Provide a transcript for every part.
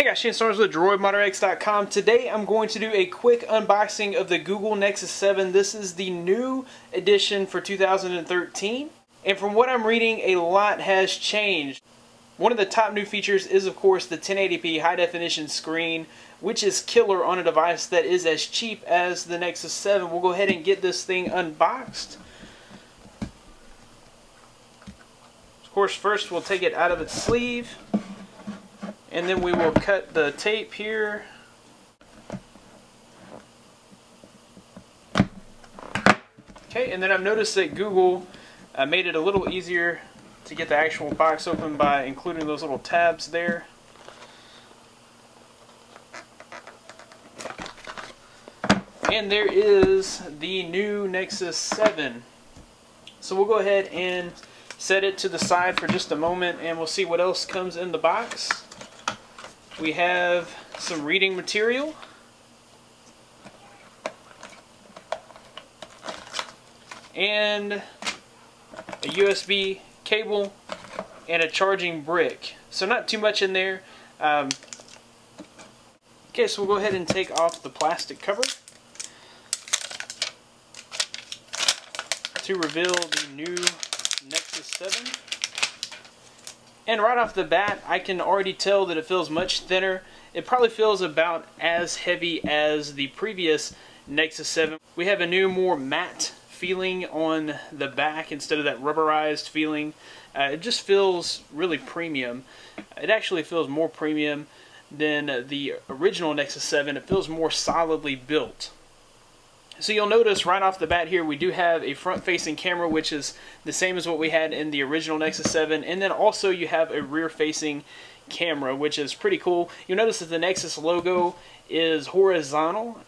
Hey guys, Shane Starnes with DroidModerX.com. Today I'm going to do a quick unboxing of the Google Nexus 7. This is the new edition for 2013. And from what I'm reading, a lot has changed. One of the top new features is, of course, the 1080p high definition screen, which is killer on a device that is as cheap as the Nexus 7. We'll go ahead and get this thing unboxed. Of course, first we'll take it out of its sleeve. And then we will cut the tape here. Okay, and then I've noticed that Google made it a little easier to get the actual box open by including those little tabs there. And there is the new Nexus 7. So we'll go ahead and set it to the side for just a moment and we'll see what else comes in the box. We have some reading material. And a USB cable and a charging brick. So not too much in there. Okay, so we'll go ahead and take off the plastic cover to reveal the new Nexus 7. And right off the bat, I can already tell that it feels much thinner. It probably feels about as heavy as the previous Nexus 7. We have a new, more matte feeling on the back instead of that rubberized feeling. It just feels really premium. It actually feels more premium than the original Nexus 7. It feels more solidly built. So you'll notice right off the bat here we do have a front-facing camera, which is the same as what we had in the original Nexus 7, and then also you have a rear-facing camera, which is pretty cool. You'll notice that the Nexus logo is horizontal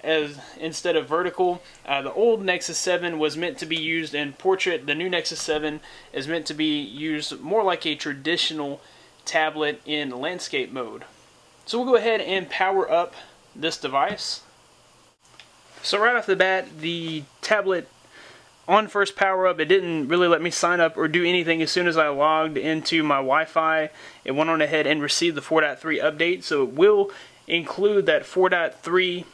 instead of vertical. The old Nexus 7 was meant to be used in portrait. The new Nexus 7 is meant to be used more like a traditional tablet in landscape mode. So we'll go ahead and power up this device. So right off the bat, the tablet on first power up, it didn't really let me sign up or do anything. As soon as I logged into my Wi-Fi, it went on ahead and received the 4.3 update. So it will include that 4.3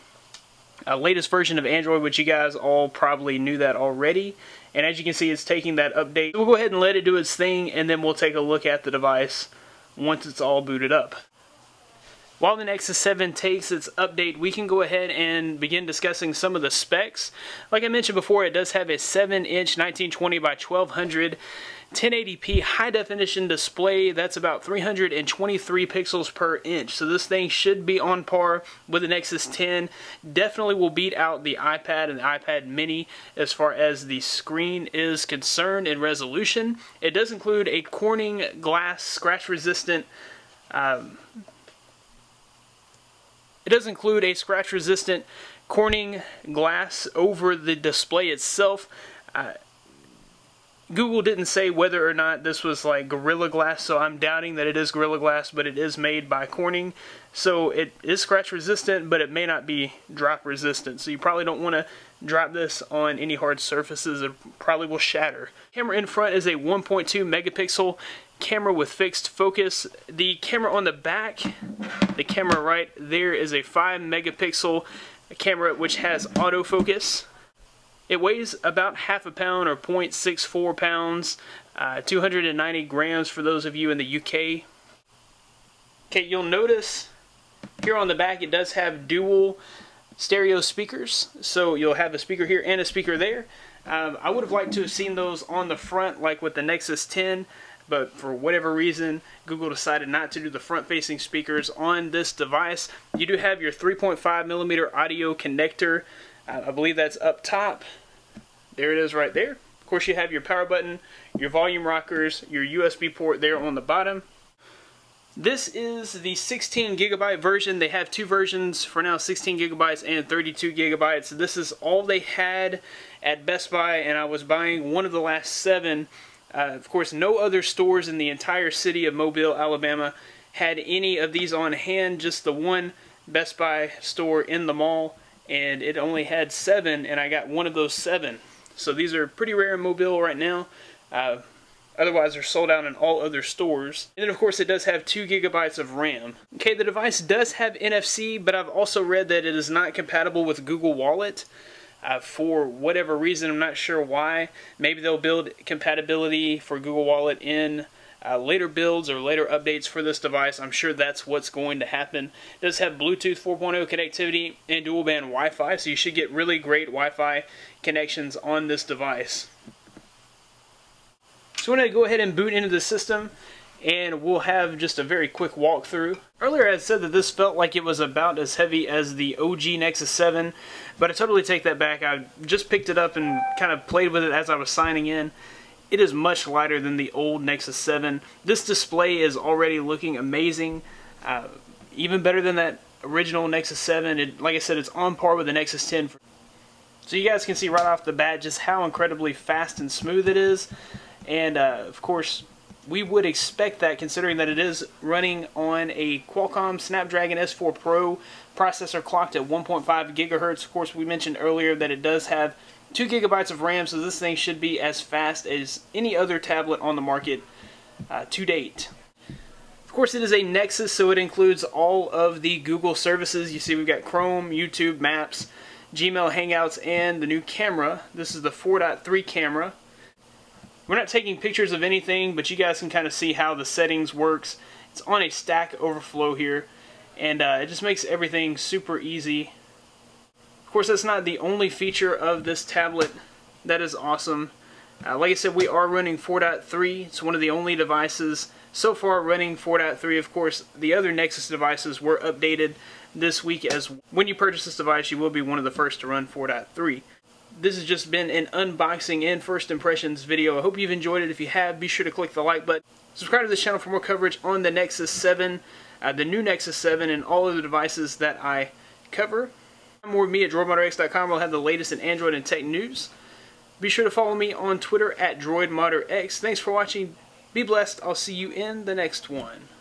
latest version of Android, which you guys all probably knew that already. And as you can see, it's taking that update. So we'll go ahead and let it do its thing, and then we'll take a look at the device once it's all booted up. While the Nexus 7 takes its update, we can go ahead and begin discussing some of the specs. Like I mentioned before, it does have a 7-inch 1920 by 1200 1080p high definition display. That's about 323 pixels per inch. So this thing should be on par with the Nexus 10. Definitely will beat out the iPad and the iPad mini as far as the screen is concerned in resolution. It does include a Corning glass scratch resistant scratch-resistant Corning glass over the display itself. Google didn't say whether or not this was like Gorilla Glass, so I'm doubting that it is Gorilla Glass, but it is made by Corning. So it is scratch-resistant, but it may not be drop-resistant. So you probably don't want to drop this on any hard surfaces. It probably will shatter. Camera in front is a 1.2 megapixel camera with fixed focus. The camera on the back, the camera right there, is a 5 megapixel camera which has autofocus. It weighs about half a pound or 0.64 pounds, 290 grams for those of you in the UK. Okay, you'll notice here on the back it does have dual stereo speakers, so you'll have a speaker here and a speaker there. I would have liked to have seen those on the front like with the Nexus 10. But for whatever reason, Google decided not to do the front-facing speakers on this device. You do have your 3.5mm audio connector. I believe that's up top. There it is right there. Of course, you have your power button, your volume rockers, your USB port there on the bottom. This is the 16GB version. They have two versions for now, 16GB and 32GB. This is all they had at Best Buy, and I was buying one of the last 7. Of course, no other stores in the entire city of Mobile, Alabama had any of these on hand, just the one Best Buy store in the mall, and it only had 7, and I got one of those 7. So these are pretty rare in Mobile right now. Otherwise, they're sold out in all other stores. And then, of course, it does have 2 GB of RAM. Okay, the device does have NFC, but I've also read that it is not compatible with Google Wallet. For whatever reason, I'm not sure why. Maybe they'll build compatibility for Google Wallet in later builds or later updates for this device. I'm sure that's what's going to happen. It does have Bluetooth 4.0 connectivity and dual band Wi-Fi, so you should get really great Wi-Fi connections on this device. So I'm going to go ahead and boot into the system, and we'll have just a very quick walkthrough. Earlier I had said that this felt like it was about as heavy as the OG Nexus 7, but I totally take that back. I just picked it up and kind of played with it as I was signing in. It is much lighter than the old Nexus 7. This display is already looking amazing, even better than that original Nexus 7. Like I said, it's on par with the Nexus 10. So you guys can see right off the bat just how incredibly fast and smooth it is. And of course, we would expect that considering that it is running on a Qualcomm Snapdragon S4 Pro processor clocked at 1.5 gigahertz. Of course, we mentioned earlier that it does have 2 GB of RAM, so this thing should be as fast as any other tablet on the market to date. Of course, it is a Nexus, so it includes all of the Google services. You see, we've got Chrome, YouTube, Maps, Gmail, Hangouts, and the new camera. This is the 4.3 camera. We're not taking pictures of anything, but you guys can kind of see how the settings works. It's on a Stack Overflow here, and it just makes everything super easy. Of course, that's not the only feature of this tablet that is awesome. Like I said, we are running 4.3. It's one of the only devices so far running 4.3. Of course, the other Nexus devices were updated this week, as when you purchase this device, you will be one of the first to run 4.3. This has just been an unboxing and first impressions video. I hope you've enjoyed it. If you have, be sure to click the like button. Subscribe to this channel for more coverage on the Nexus 7, the new Nexus 7, and all of the devices that I cover. More with me at DroidModerX.com. We'll have the latest in Android and tech news. Be sure to follow me on Twitter at DroidModerX. Thanks for watching. Be blessed. I'll see you in the next one.